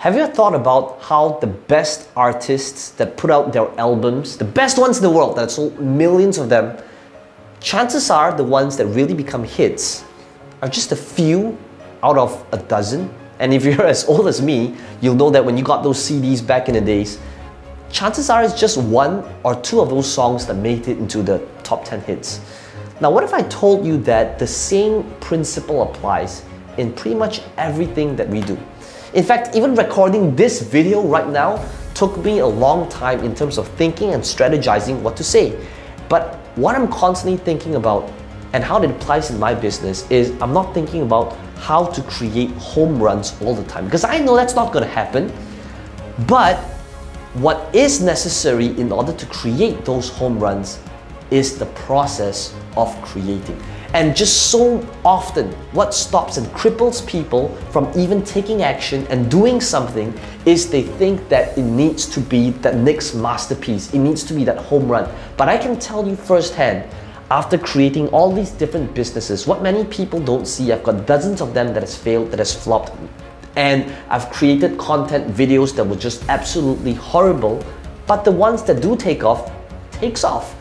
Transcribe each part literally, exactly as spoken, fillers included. Have you thought about how the best artists that put out their albums, the best ones in the world that have sold millions of them, chances are the ones that really become hits are just a few out of a dozen? And if you're as old as me, you'll know that when you got those C Ds back in the days, chances are it's just one or two of those songs that made it into the top ten hits. Now, what if I told you that the same principle applies in pretty much everything that we do? In fact, even recording this video right now took me a long time in terms of thinking and strategizing what to say. But what I'm constantly thinking about and how it applies in my business is I'm not thinking about how to create home runs all the time, because I know that's not going to happen. But what is necessary in order to create those home runs is the process of creating. And just so often, what stops and cripples people from even taking action and doing something is they think that it needs to be that next masterpiece, it needs to be that home run. But I can tell you firsthand, after creating all these different businesses, what many people don't see, I've got dozens of them that has failed, that has flopped, and I've created content videos that were just absolutely horrible, but the ones that do take off, takes off.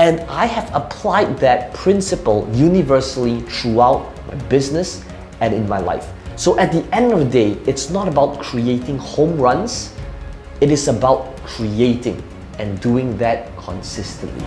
And I have applied that principle universally throughout my business and in my life. So at the end of the day, it's not about creating home runs. It is about creating and doing that consistently.